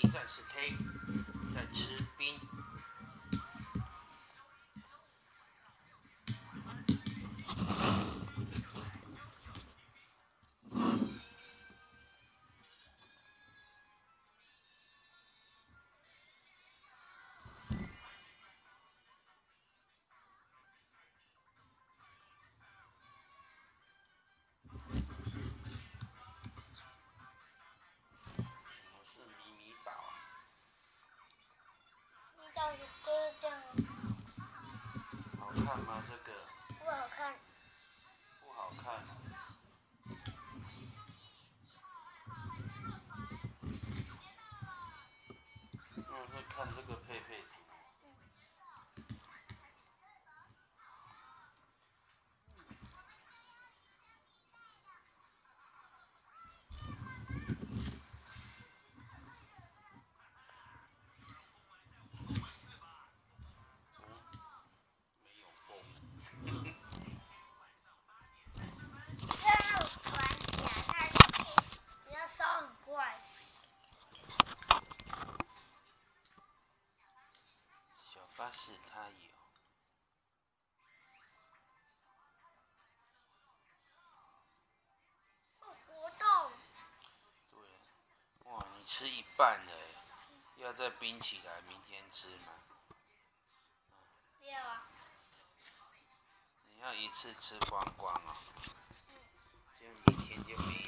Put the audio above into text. B 战士 K 在吃兵。就是这样。好看吗？这个？不好看。不好看。那是看这个佩佩猪。巴士它有，活动。对，哇，你吃一半了，要再冰起来，明天吃吗？不要啊。你要一次吃光光哦，就明天就没有。